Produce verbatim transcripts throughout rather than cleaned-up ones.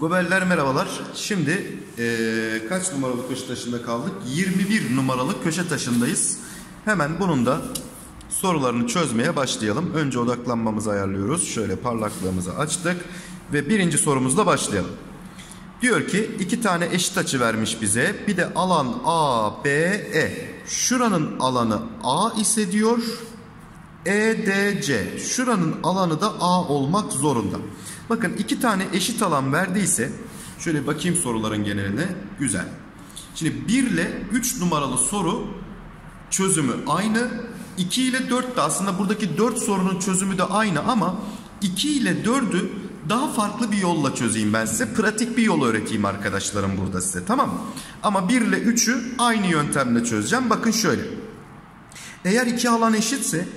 Goberler merhabalar. Şimdi ee, kaç numaralı köşe taşında kaldık? yirmi bir numaralı köşe taşındayız. Hemen bunun da sorularını çözmeye başlayalım. Önce odaklanmamızı ayarlıyoruz. Şöyle parlaklığımızı açtık ve birinci sorumuzla başlayalım. Diyor ki iki tane eşit açı vermiş bize. Bir de alan A B E. Şuranın alanı A ise diyor. E D C. Şuranın alanı da A olmak zorunda. Bakın iki tane eşit alan verdiyse şöyle bakayım soruların geneline. Güzel. Şimdi bir ile üç numaralı soru çözümü aynı. iki ile dört de aslında buradaki dört sorunun çözümü de aynı ama iki ile dördü daha farklı bir yolla çözeyim ben size. Pratik bir yol öğreteyim arkadaşlarım burada size, tamam mı? Ama bir ile üçü aynı yöntemle çözeceğim. Bakın şöyle. Eğer iki alan eşitse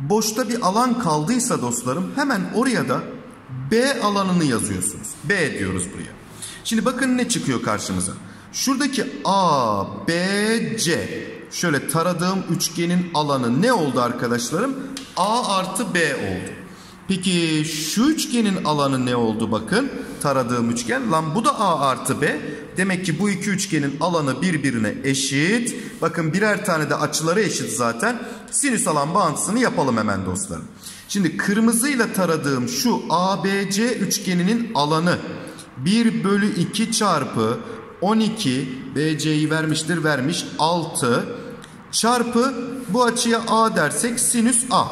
boşta bir alan kaldıysa dostlarım hemen oraya da B alanını yazıyorsunuz. B diyoruz buraya. Şimdi bakın ne çıkıyor karşımıza. Şuradaki A, B, C. Şöyle taradığım üçgenin alanı ne oldu arkadaşlarım? A artı B oldu. Peki şu üçgenin alanı ne oldu bakın? Taradığım üçgen. Lan bu da A artı B. Demek ki bu iki üçgenin alanı birbirine eşit. Bakın birer tane de açıları eşit zaten. Sinüs alan bağıntısını yapalım hemen dostlarım. Şimdi kırmızıyla taradığım şu A B C üçgeninin alanı bir bölü iki çarpı on iki, B C'yi vermiştir vermiş altı çarpı bu açıya A dersek sinüs A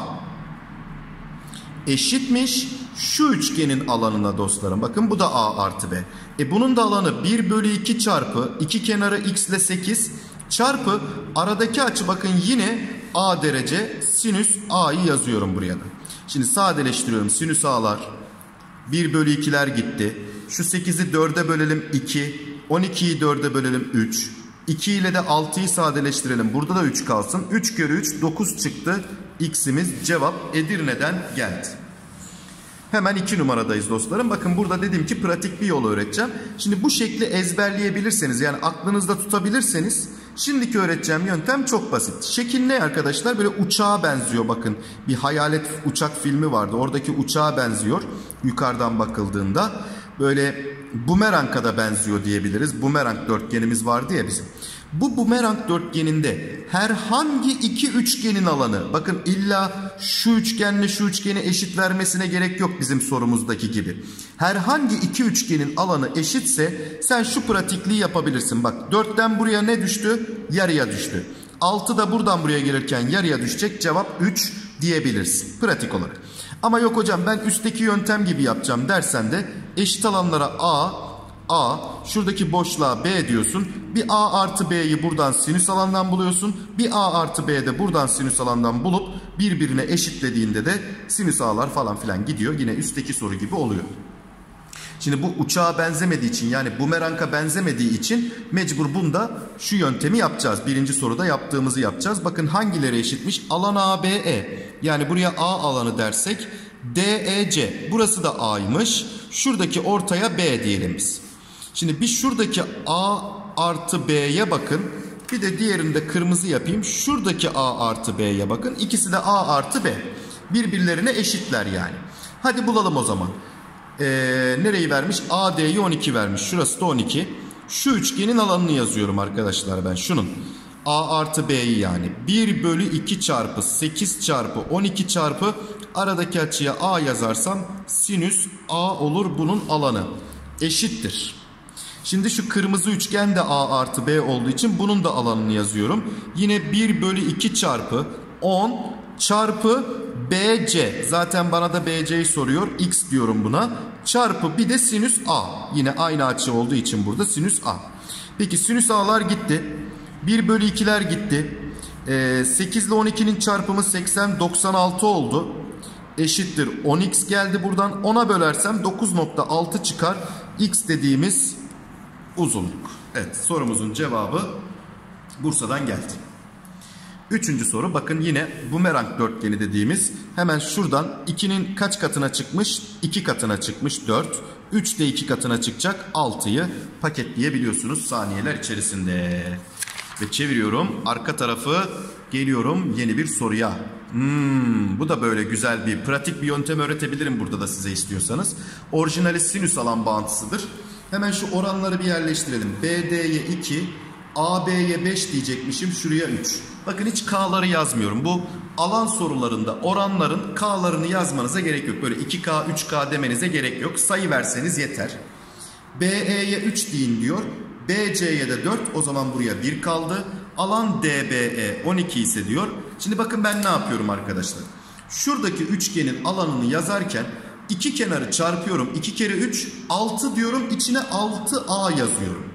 eşitmiş şu üçgenin alanına dostlarım. Bakın bu da A artı B. E bunun da alanı bir bölü iki çarpı iki kenarı x ile sekiz çarpı aradaki açı bakın yine A derece sinüs A'yı yazıyorum buraya da. Şimdi sadeleştiriyorum. Sinüs A'lar bir bölü ikiler gitti. Şu sekizi dörde bölelim iki. on ikiyi dörde bölelim üç. iki ile de altıyı sadeleştirelim. Burada da üç kalsın. üç kere üç dokuz çıktı. X'imiz cevap Edirne'den geldi. Hemen iki numaradayız dostlarım. Bakın burada dedim ki pratik bir yol öğreteceğim. Şimdi bu şekli ezberleyebilirseniz yani aklınızda tutabilirseniz şimdiki öğreteceğim yöntem çok basit. Şekil ne arkadaşlar? Böyle uçağa benziyor bakın. Bir hayalet uçak filmi vardı. Oradaki uçağa benziyor. Yukarıdan bakıldığında böyle bumeranga da benziyor diyebiliriz. Bumerang dörtgenimiz vardı ya bizim. Bu bumerang dörtgeninde herhangi iki üçgenin alanı. Bakın illa şu üçgenle şu üçgeni eşit vermesine gerek yok bizim sorumuzdaki gibi. Herhangi iki üçgenin alanı eşitse sen şu pratikliği yapabilirsin. Bak dörtten buraya ne düştü? Yarıya düştü. altı da buradan buraya gelirken yarıya düşecek. Cevap üç diyebilirsin pratik olarak. Ama yok hocam ben üstteki yöntem gibi yapacağım dersen de eşit alanlara A, A, şuradaki boşluğa B diyorsun. Bir A artı B'yi buradan sinüs alandan buluyorsun. Bir A artı B'yi de buradan sinüs alandan bulup birbirine eşitlediğinde de sinüs A'lar falan filan gidiyor. Yine üstteki soru gibi oluyor. Şimdi bu uçağa benzemediği için yani bumeranga benzemediği için mecbur bunda şu yöntemi yapacağız. Birinci soruda yaptığımızı yapacağız. Bakın hangileri eşitmiş? Alan A B E. Yani buraya A alanı dersek D E C. Burası da A'ymış. Şuradaki ortaya B diyelim biz. Şimdi bir şuradaki A artı B'ye bakın. Bir de diğerini de kırmızı yapayım. Şuradaki A artı B'ye bakın. İkisi de A artı B. Birbirlerine eşitler yani. Hadi bulalım o zaman. Ee, nereyi vermiş? A D'yi on iki vermiş. Şurası da on iki. Şu üçgenin alanını yazıyorum arkadaşlar ben. Şunun. A artı B'yi yani. bir bölü iki çarpı sekiz çarpı on iki çarpı aradaki açıya A yazarsam sinüs A olur bunun alanı. Eşittir. Şimdi şu kırmızı üçgen de A artı B olduğu için bunun da alanını yazıyorum. Yine bir bölü iki çarpı on çarpı B C. Zaten bana da B C'yi soruyor. X diyorum buna. Çarpı bir de sinüs A. Yine aynı açı olduğu için burada sinüs A. Peki sinüs A'lar gitti. bir bölü ikiler gitti. Ee, sekiz ile on ikinin çarpımı seksen, doksan altı oldu. Eşittir on x geldi buradan. ona bölersem dokuz nokta altı çıkar. X dediğimiz uzunluk. Evet, sorumuzun cevabı Bursa'dan geldi. Üçüncü soru bakın yine bumerang dörtgeni dediğimiz. Hemen şuradan ikinin kaç katına çıkmış? iki katına çıkmış dört. üç de iki katına çıkacak altıyı paketleyebiliyorsunuz saniyeler içerisinde. Ve çeviriyorum. Arka tarafı geliyorum yeni bir soruya. Hmm, bu da böyle güzel bir pratik bir yöntem öğretebilirim burada da size istiyorsanız. Orijinali sinüs alan bağıntısıdır. Hemen şu oranları bir yerleştirelim. B D'ye iki, A B'ye beş diyecekmişim. Şuraya üç. Bakın hiç K'ları yazmıyorum. Bu alan sorularında oranların K'larını yazmanıza gerek yok. Böyle iki K, üç K demenize gerek yok. Sayı verseniz yeter. B E'ye üç deyin diyor. B C'ye de dört. O zaman buraya bir kaldı. Alan D B E on iki ise diyor. Şimdi bakın ben ne yapıyorum arkadaşlar. Şuradaki üçgenin alanını yazarken iki kenarı çarpıyorum. iki kere üç, altı diyorum. İçine altı A yazıyorum.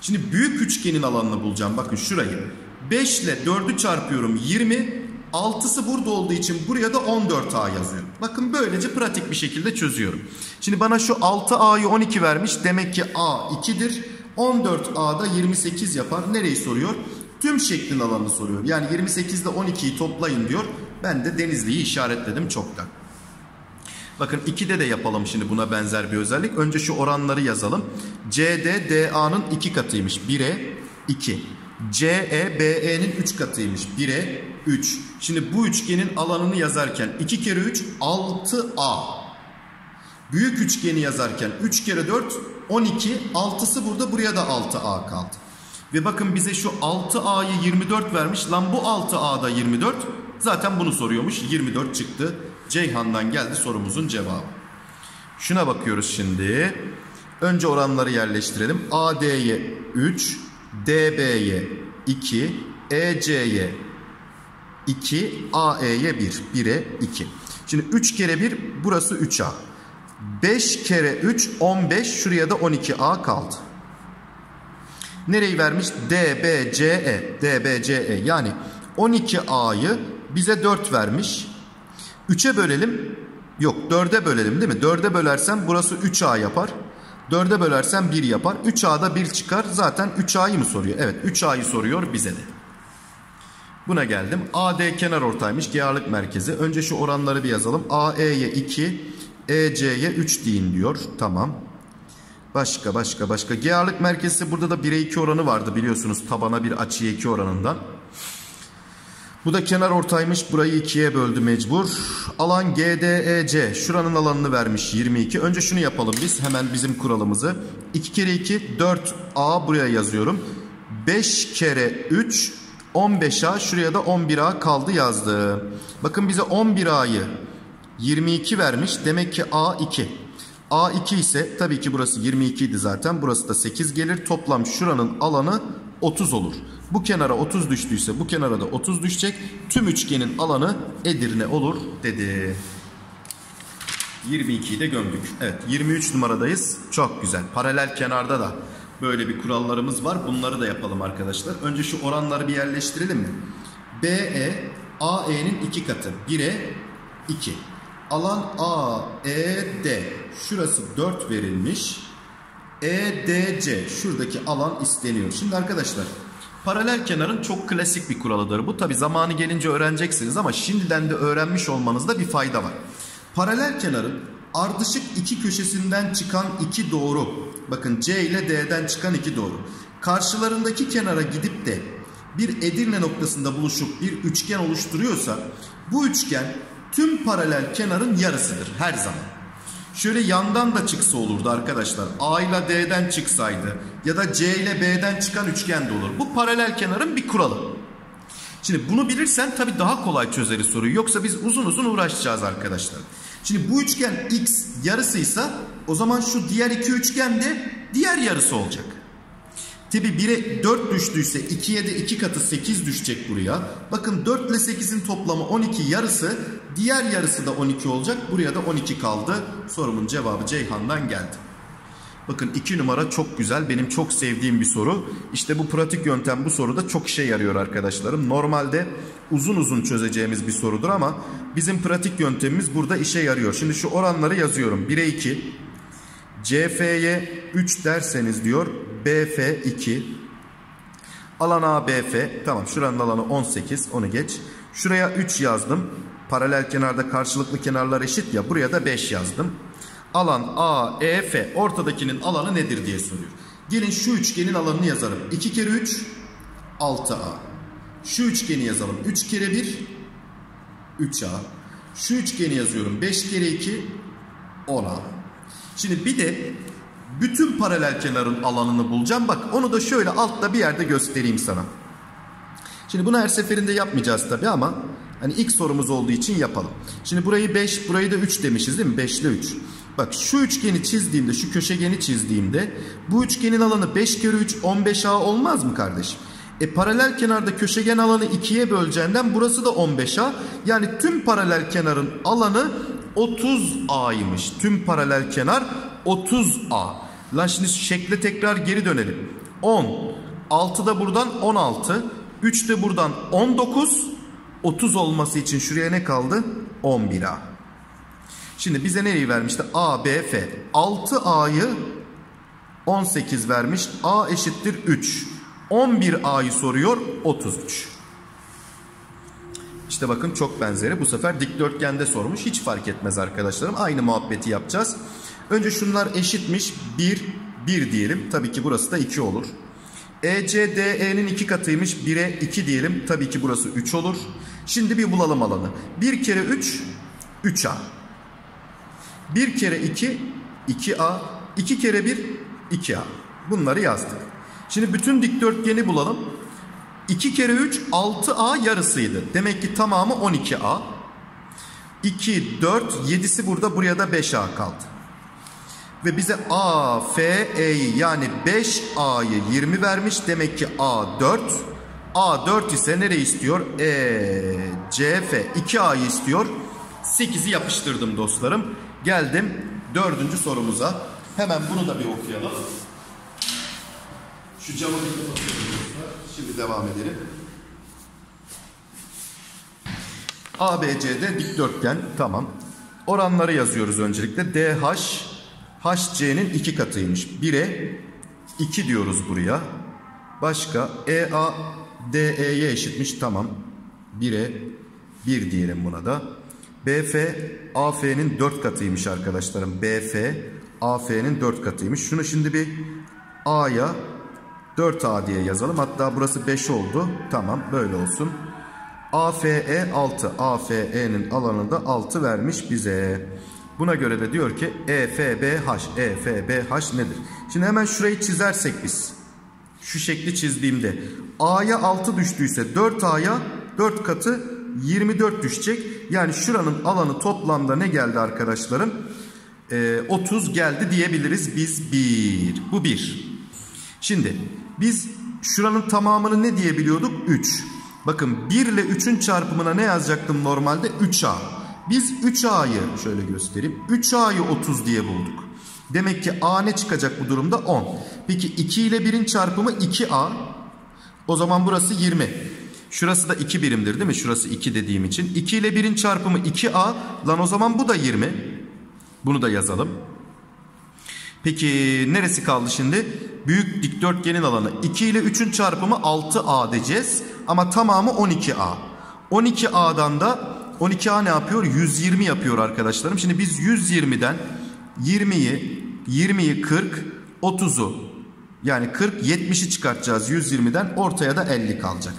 Şimdi büyük üçgenin alanını bulacağım. Bakın şurayı. beş ile dördü çarpıyorum. yirmi. altısı burada olduğu için buraya da on dört A yazıyorum. Bakın böylece pratik bir şekilde çözüyorum. Şimdi bana şu altı A'yı on iki vermiş. Demek ki A ikidir. on dört A'da yirmi sekiz yapar. Nereyi soruyor? Tüm şeklin alanını soruyor. Yani yirmi sekiz ile on ikiyi toplayın diyor. Ben de Denizli'yi işaretledim çoktan. Bakın ikide de yapalım şimdi buna benzer bir özellik. Önce şu oranları yazalım. C D, D A'nın iki katıymış. bire iki. C E, B E'nin üç katıymış. bire üç. Şimdi bu üçgenin alanını yazarken iki kere üç, altı A. Büyük üçgeni yazarken üç kere dört, on iki. altısı burada, buraya da altı A kaldı. Ve bakın bize şu altı A'yı yirmi dört vermiş. Lan bu altı A'da yirmi dört. Zaten bunu soruyormuş. yirmi dört çıktı. Ceyhan'dan geldi sorumuzun cevabı. Şuna bakıyoruz şimdi. Önce oranları yerleştirelim. A D'ye üç, D B'ye iki, E C'ye iki, A E'ye bir. bire iki. Şimdi üç kere bir, burası üç A. beş kere üç, on beş. Şuraya da on iki A kaldı. Nereyi vermiş? D B C E. D B C E. Yani on iki A'yı bize dört vermiş. üçe bölelim. Yok, dörde bölelim değil mi? dörde bölersem burası üç A yapar. dörde bölersem bir yapar. üç A'da bir çıkar. Zaten üç A'yı mı soruyor? Evet, üç A'yı soruyor bize de. Buna geldim. A D kenarortaymış. G A'lık merkezi. Önce şu oranları bir yazalım. A E'ye iki, E C'ye üç deyin diyor. Tamam. Başka başka başka. G A'lık merkezi, burada da bire iki oranı vardı biliyorsunuz. Tabana bir, açıya iki oranından. Bu da kenar ortaymış. Burayı ikiye böldü mecbur. Alan G D E C. Şuranın alanını vermiş yirmi iki. Önce şunu yapalım biz. Hemen bizim kuralımızı. iki kere iki, dört A buraya yazıyorum. beş kere üç, on beş A. Şuraya da on bir A kaldı yazdı. Bakın bize on bir A'yı yirmi iki vermiş. Demek ki A iki. A iki ise tabii ki burası yirmi iki idi zaten. Burası da sekiz gelir. Toplam şuranın alanı otuz olur. Bu kenara otuz düştüyse bu kenara da otuz düşecek. Tüm üçgenin alanı Edirne olur dedi. yirmi ikiyi de gömdük. Evet, yirmi üç numaradayız. Çok güzel. Paralel kenarda da böyle bir kurallarımız var. Bunları da yapalım arkadaşlar. Önce şu oranları bir yerleştirelim mi? B E, A E'nin iki katı. bire iki. Alan A E D. Şurası dört verilmiş. E D C. Şuradaki alan isteniyor. Şimdi arkadaşlar, paralel kenarın çok klasik bir kuralıdır. Bu tabi zamanı gelince öğreneceksiniz ama şimdiden de öğrenmiş olmanızda bir fayda var. Paralel kenarın ardışık iki köşesinden çıkan iki doğru. Bakın C ile D'den çıkan iki doğru. Karşılarındaki kenara gidip de bir Edirne noktasında buluşup bir üçgen oluşturuyorsa bu üçgen tüm paralel kenarın yarısıdır her zaman. Şöyle yandan da çıksa olurdu arkadaşlar. A ile D'den çıksaydı ya da C ile B'den çıkan üçgen de olur. Bu paralel kenarın bir kuralı. Şimdi bunu bilirsen tabii daha kolay çözeriz soruyu. Yoksa biz uzun uzun uğraşacağız arkadaşlar. Şimdi bu üçgen X yarısıysa o zaman şu diğer iki üçgen de diğer yarısı olacak. Tabii bire dört düştüyse ikiye de iki katı sekiz düşecek buraya. Bakın dört ile sekizin toplamı on iki, yarısı. Diğer yarısı da on iki olacak. Buraya da on iki kaldı. Sorumun cevabı Ceyhan'dan geldi. Bakın iki numara çok güzel. Benim çok sevdiğim bir soru. İşte bu pratik yöntem bu soruda çok işe yarıyor arkadaşlarım. Normalde uzun uzun çözeceğimiz bir sorudur ama bizim pratik yöntemimiz burada işe yarıyor. Şimdi şu oranları yazıyorum. bire iki. C F'ye üç derseniz diyor. B F iki. Alan A B F. Tamam, şuranın alanı on sekiz. Onu geç. Şuraya üç yazdım. Paralel kenarda karşılıklı kenarlar eşit ya, buraya da beş yazdım. Alan A E F, ortadakinin alanı nedir diye soruyor. Gelin şu üçgenin alanını yazalım. iki kere üç, altı A. Şu üçgeni yazalım. üç kere bir, üç A. Şu üçgeni yazıyorum. beş kere iki, on A. Şimdi bir de bütün paralel kenarın alanını bulacağım. Bak onu da şöyle altta bir yerde göstereyim sana. Şimdi bunu her seferinde yapmayacağız tabii ama hani ilk sorumuz olduğu için yapalım. Şimdi burayı beş, burayı da üç demişiz değil mi? beş ile üç. Bak şu üçgeni çizdiğimde, şu köşegeni çizdiğimde bu üçgenin alanı beş kere üç on beş A olmaz mı kardeşim? E paralel kenarda köşegen alanı ikiye böleceğinden burası da on beş A. Yani tüm paralel kenarın alanı otuz A'ymış. Tüm paralel kenar otuz A. Lan şimdi şekle tekrar geri dönelim. on, altı da buradan on altı, üç de buradan on dokuz, otuz olması için şuraya ne kaldı? on bir A. Şimdi bize neyi vermişti? A, B, F. altı A'yı on sekiz vermiş. A eşittir üç. on bir A'yı soruyor, otuz üç. İşte bakın çok benzeri. Bu sefer dikdörtgende sormuş. Hiç fark etmez arkadaşlarım. Aynı muhabbeti yapacağız. Önce şunlar eşitmiş. bir, bir diyelim. Tabii ki burası da iki olur. E C D E'nin iki katıymış. bire iki diyelim. Tabii ki burası üç olur. Şimdi bir bulalım alanı. bir kere üç, üç A. bir kere iki, iki A. iki kere bir, iki A. Bunları yazdık. Şimdi bütün dikdörtgeni bulalım. iki kere üç, altı A yarısıydı. Demek ki tamamı on iki A. iki, dört, yedisi burada. Buraya da beş A kaldı. Ve bize A, F, E'yi yani beş A'yı yirmi vermiş. Demek ki A, dört. A, dört ise nereyi istiyor? E, C, F. iki A'yı istiyor. sekizi yapıştırdım dostlarım. Geldim dördüncü sorumuza. Hemen bunu da bir okuyalım. Şu camı bir kapatalım. Şimdi devam edelim. A B C'de dikdörtgen. Tamam. Oranları yazıyoruz öncelikle. D H, H C'nin iki katıymış. bire iki diyoruz buraya. Başka E A, D E'ye eşitmiş. Tamam. bire bir diyelim buna da. B F, A F'nin dört katıymış arkadaşlarım. B F, A F'nin dört katıymış. Şunu şimdi bir A'ya dört A diye yazalım. Hatta burası beş oldu. Tamam böyle olsun. A F E altı. A F E'nin alanı da altı vermiş bize. Buna göre de diyor ki E F B H. E F B H nedir? Şimdi hemen şurayı çizersek biz. Şu şekli çizdiğimde A'ya altı düştüyse dört A'ya dört katı yirmi dört düşecek. Yani şuranın alanı toplamda ne geldi arkadaşlarım? E, otuz geldi diyebiliriz biz. bir. Bu bir. Şimdi biz şuranın tamamını ne diyebiliyorduk? üç. Bakın bir ile üçün çarpımına ne yazacaktım normalde? üç A. Biz üç A'yı şöyle göstereyim. üç A'yı otuz diye bulduk. Demek ki A ne çıkacak bu durumda? on. Peki iki ile birin çarpımı iki A. O zaman burası yirmi. Şurası da iki birimdir değil mi? Şurası iki dediğim için. iki ile birin çarpımı iki A. Lan o zaman bu da yirmi. Bunu da yazalım. Peki neresi kaldı şimdi? Büyük dikdörtgenin alanı. iki ile üçün çarpımı altı A diyeceğiz. Ama tamamı on iki A. on iki A'dan da on iki A ne yapıyor? yüz yirmi yapıyor arkadaşlarım. Şimdi biz yüz yirmiden yirmiyi, yirmiyi kırk, otuzu yani kırk, yetmişi çıkartacağız yüz yirmiden. Ortaya da elli kalacak.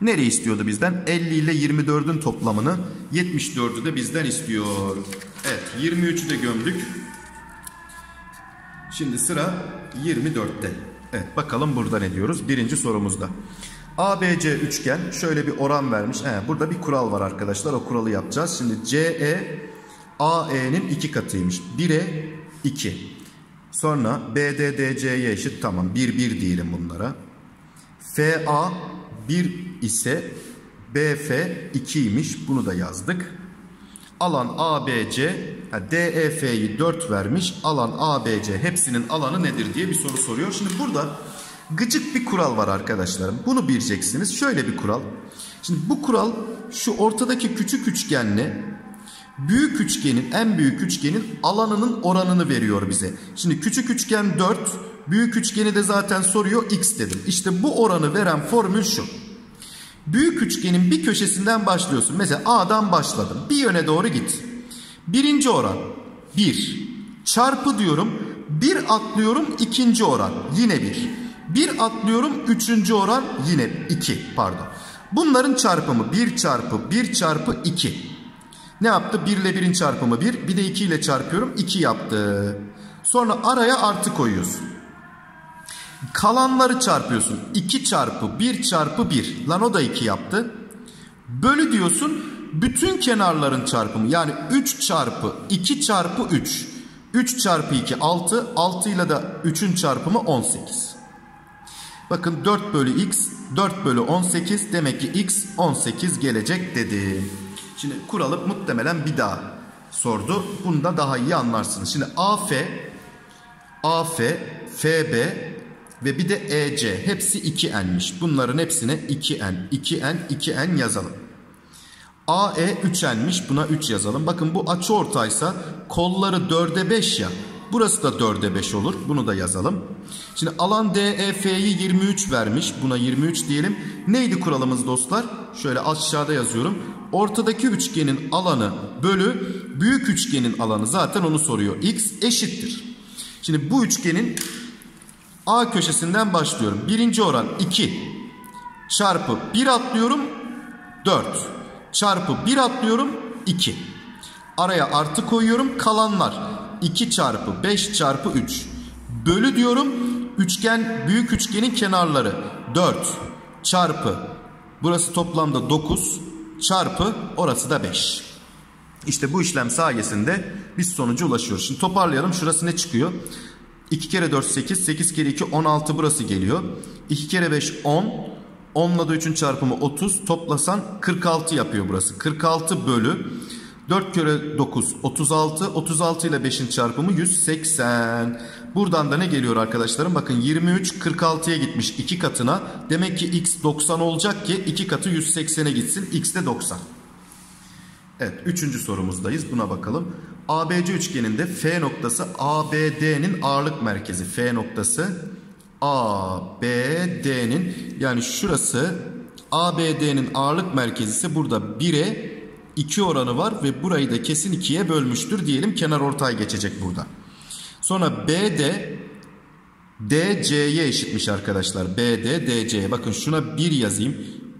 Nereyi istiyordu bizden? elli ile yirmi dördün toplamını, yetmiş dördü de bizden istiyor. Evet, yirmi üçü de gömdük. Şimdi sıra yirmi dörtte. Evet bakalım burada ne diyoruz? Birinci sorumuzda. A B C üçgen şöyle bir oran vermiş. He, burada bir kural var arkadaşlar. O kuralı yapacağız. Şimdi C E A E'nin iki katıymış. bire iki. Sonra B D D C'ye eşit. Tamam bir bir diyelim bunlara. F A bir ise B F ikiymiş. Bunu da yazdık. Alan A B C, D E F'yi dört vermiş. Alan A B C hepsinin alanı nedir diye bir soru soruyor. Şimdi burada gıcık bir kural var arkadaşlarım. Bunu bileceksiniz. Şöyle bir kural. Şimdi bu kural şu ortadaki küçük üçgenle büyük üçgenin, en büyük üçgenin alanının oranını veriyor bize. Şimdi küçük üçgen dört, büyük üçgeni de zaten soruyor x dedim. İşte bu oranı veren formül şu. Büyük üçgenin bir köşesinden başlıyorsun. Mesela A'dan başladım. Bir yöne doğru git. Birinci oran bir. Çarpı diyorum. Bir atlıyorum ikinci oran. Yine bir. Bir atlıyorum üçüncü oran. Yine iki. Pardon. Bunların çarpımı bir çarpı bir çarpı iki. Ne yaptı? bir ile birin çarpımı bir. Bir de iki ile çarpıyorum. iki yaptı. Sonra araya artı koyuyorsun. Kalanları çarpıyorsun. iki çarpı bir çarpı bir. Lan o da iki yaptı. Bölü diyorsun. Bütün kenarların çarpımı. Yani üç çarpı iki çarpı üç. üç çarpı iki altı. altı ile de üçün çarpımı on sekiz. Bakın dört bölü x. dört bölü on sekiz. Demek ki x on sekiz gelecek dedi. Şimdi kuralı muhtemelen bir daha sordu. Bunu da daha iyi anlarsınız. Şimdi A F, A F, F B ve bir de E C. Hepsi iki n'miş. Bunların hepsine iki n, iki n, iki n yazalım. A E üç n'miş. Buna üç yazalım. Bakın bu açıortaysa kolları dörde beş ya. Burası da dörde beş olur. Bunu da yazalım. Şimdi alan D E F'yi yirmi üç vermiş. Buna yirmi üç diyelim. Neydi kuralımız dostlar? Şöyle aşağıda yazıyorum. Ortadaki üçgenin alanı bölü büyük üçgenin alanı, zaten onu soruyor. X eşittir. Şimdi bu üçgenin A köşesinden başlıyorum. Birinci oran iki çarpı bir atlıyorum dört çarpı bir atlıyorum iki. Araya artı koyuyorum, kalanlar iki çarpı beş çarpı üç. Bölü diyorum, üçgen büyük üçgenin kenarları dört çarpı burası toplamda dokuz çarpı orası da beş. İşte bu işlem sayesinde biz sonuca ulaşıyoruz. Şimdi toparlayalım. Şurası ne çıkıyor? iki kere dört sekiz. sekiz kere iki on altı, burası geliyor. iki kere beş on. on ile de üçün çarpımı otuz. Toplasan kırk altı yapıyor burası. kırk altı bölü dört kere dokuz otuz altı. otuz altı ile beşin çarpımı yüz seksen. Buradan da ne geliyor arkadaşlarım? Bakın yirmi üç kırk altıya gitmiş iki katına. Demek ki x doksan olacak ki iki katı yüz seksene gitsin. X de doksan. Evet, üçüncü sorumuzdayız. Buna bakalım. A B C üçgeninde F noktası A B D'nin ağırlık merkezi. F noktası A B D'nin, yani şurası A B D'nin ağırlık merkezi ise burada bire iki oranı var ve burayı da kesin ikiye bölmüştür diyelim. Kenar ortay geçecek burada. Sonra B D D C'ye eşitmiş arkadaşlar. B D D C'ye. Bakın şuna bir yazayım.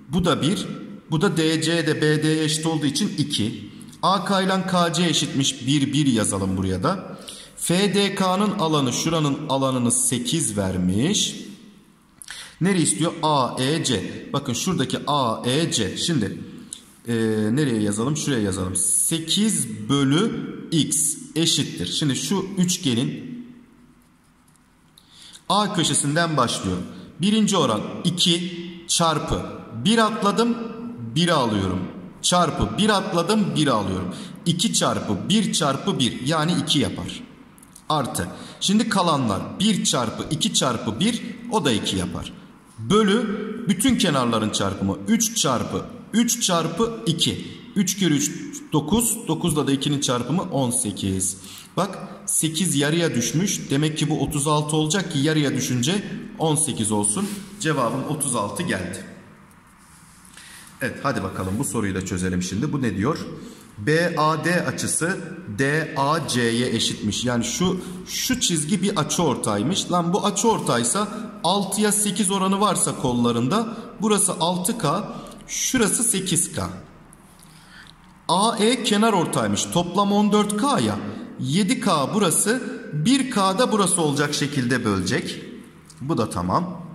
Bu da bir. Bu da D C'de B D'ye eşit olduğu için iki. A K ile K C eşitmiş. bir, bir yazalım buraya da. F D K'nın alanı, şuranın alanını sekiz vermiş. Nereye istiyor? A E C. Bakın şuradaki A E C. Şimdi e, nereye yazalım? Şuraya yazalım. sekiz bölü x eşittir. Şimdi şu üçgenin A köşesinden başlıyorum. Birinci oran iki çarpı bir atladım. biri alıyorum. Çarpı bir atladım biri alıyorum. iki çarpı bir çarpı bir, yani iki yapar. Artı. Şimdi kalanlar bir çarpı iki çarpı bir, o da iki yapar. Bölü bütün kenarların çarpımı üç çarpı üç çarpı iki. üç kere üç dokuz. dokuzla da ikinin çarpımı on sekiz. Bak sekiz yarıya düşmüş. Demek ki bu otuz altı olacak ki yarıya düşünce on sekiz olsun. Cevabım otuz altı geldi. Evet, hadi bakalım bu soruyu da çözelim şimdi. Bu ne diyor? B A D açısı D A C'ye eşitmiş. Yani şu şu çizgi bir açıortaymış. Lan bu açıortaysa altıya sekiz oranı varsa kollarında, burası altı K, şurası sekiz K. A E kenar ortaymış. Toplam on dört K ya. yedi K burası, bir K da burası olacak şekilde bölecek. Bu da tamam.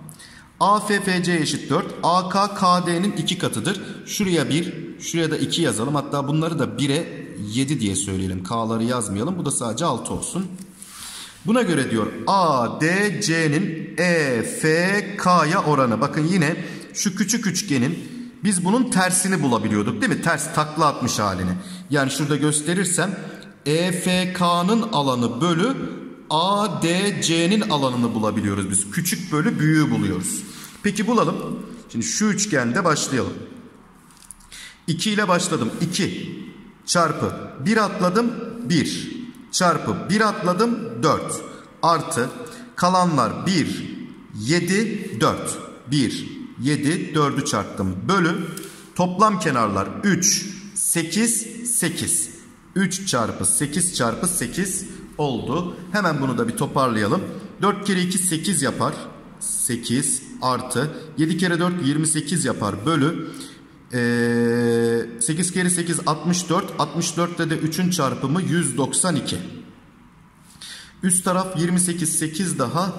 A F F C eşit dört. A K K D'nin iki katıdır. Şuraya bir, şuraya da iki yazalım. Hatta bunları da bire yedi diye söyleyelim. K'ları yazmayalım. Bu da sadece altı olsun. Buna göre diyor A D C'nin E F K'ya oranı. Bakın yine şu küçük üçgenin biz bunun tersini bulabiliyorduk değil mi? Ters takla atmış halini. Yani şurada gösterirsem E F K'nın alanı bölü A D C'nin alanını bulabiliyoruz biz. Küçük bölü büyüğü buluyoruz. Peki bulalım. Şimdi şu üçgende başlayalım. iki ile başladım. iki çarpı bir atladım bir çarpı bir atladım dört artı kalanlar bir yedi dört bir yedi dördü çarptım bölü toplam kenarlar üç sekiz sekiz üç çarpı sekiz çarpı sekiz oldu. Hemen bunu da bir toparlayalım. dört kere iki sekiz yapar. sekiz artı yedi kere dört yirmi sekiz yapar. Bölü ee, sekiz kere sekiz altmış dört. altmış dörtte de üçün çarpımı yüz doksan iki. Üst taraf yirmi sekiz, sekiz daha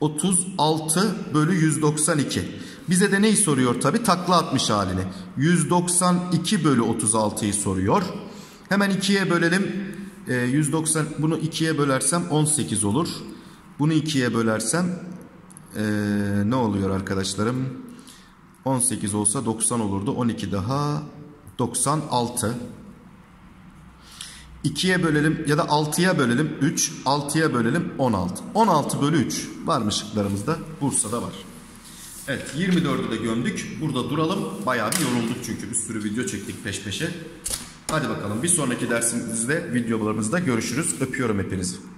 otuz altı bölü yüz doksan iki. Bize de neyi soruyor tabi? Takla atmış halini. yüz doksan iki bölü otuz altıyı soruyor. Hemen ikiye bölelim. E, yüz doksan, bunu ikiye bölersem on sekiz olur. Bunu ikiye bölersem e, ne oluyor arkadaşlarım? on sekiz olsa doksan olurdu. on iki daha doksan altı. ikiye bölelim ya da altıya bölelim üç, altıya bölelim on altı. on altı bölü üç var mı şıklarımızda? Bursa'da var. Evet, yirmi dördü de gömdük. Burada duralım. Bayağı bir yorulduk çünkü bir sürü video çektik peş peşe. Hadi bakalım, bir sonraki dersimizde, videolarımızda görüşürüz. Öpüyorum hepinizi.